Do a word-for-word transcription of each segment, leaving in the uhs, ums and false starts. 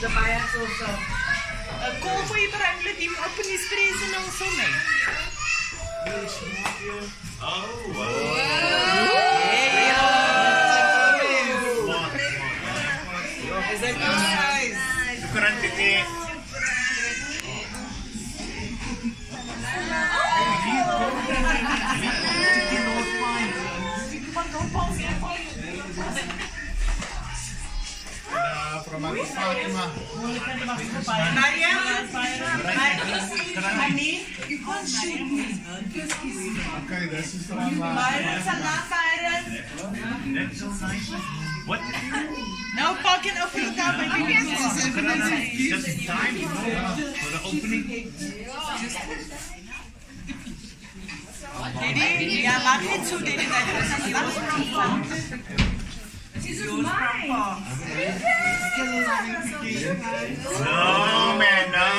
the bias also. A call for you, but I'm letting him open his face and also make. Oh, wow. Hey, oh. Is that your size? Oh. Maria, honey, you can't shoot me. Okay, this is from Byron. Salam, Byron. That's so nice. What did you do? Now, pocket of your cup and you can see. Just time for the opening. Didi, yeah, I did two days. That's from Paul. This is mine. No, man, no. Yo!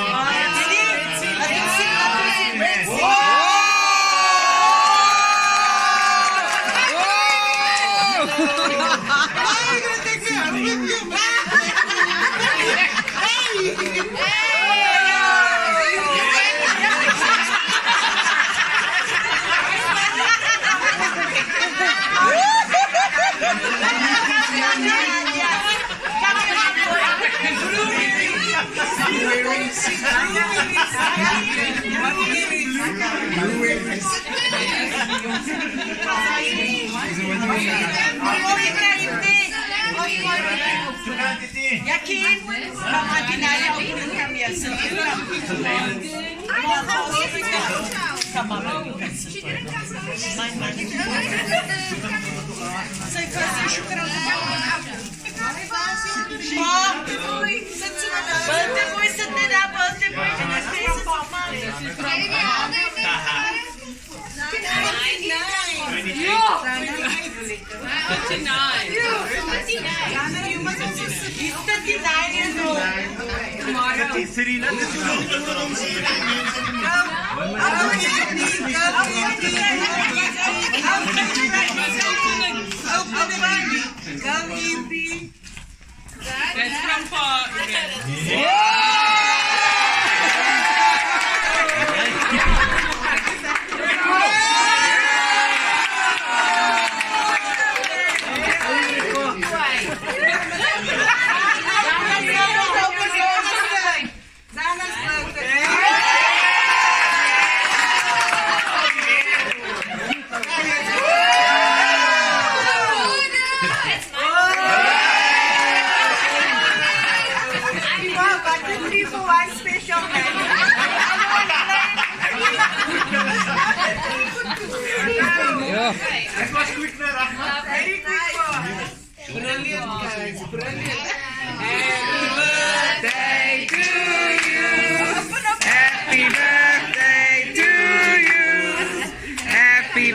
Happy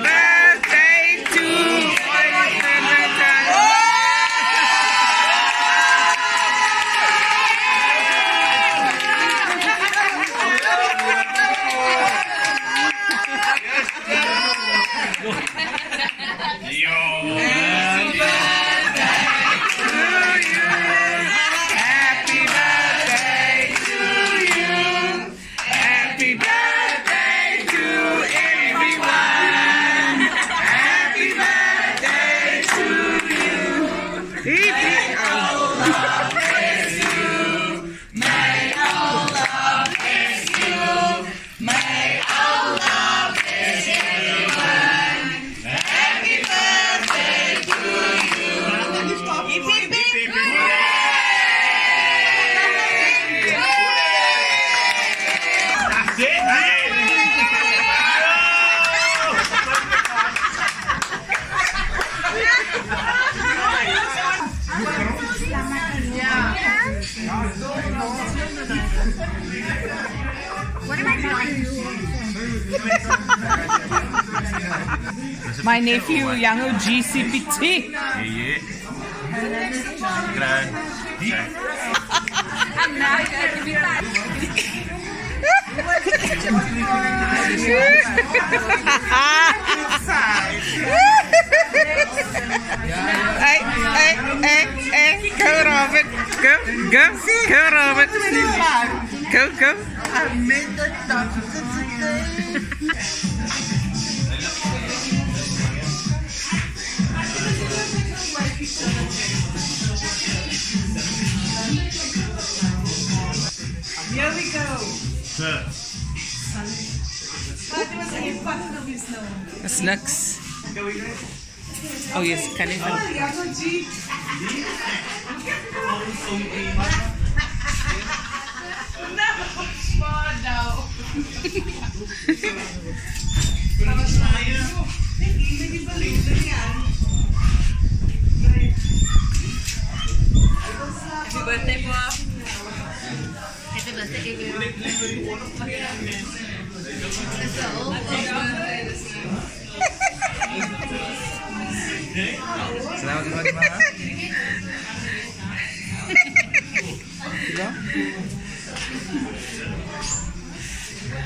birthday to you! My nephew, Yango G C P T. Yeah, yeah. Grand. I'm not going to be Hey, hey, hey, hey. Go, Robert. Go, go, go, Robert. Go, go. I made the doctor today. Here we go. Sir. The snacks. Oh yes, can you help? Happy birthday, Bob.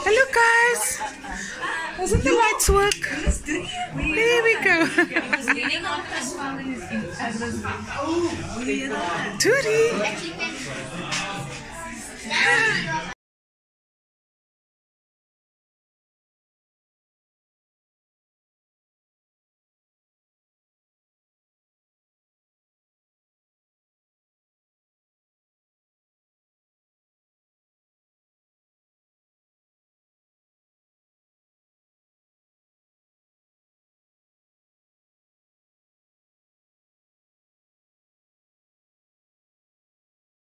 Hello, guys. Doesn't the lights work? There we go. Tootie.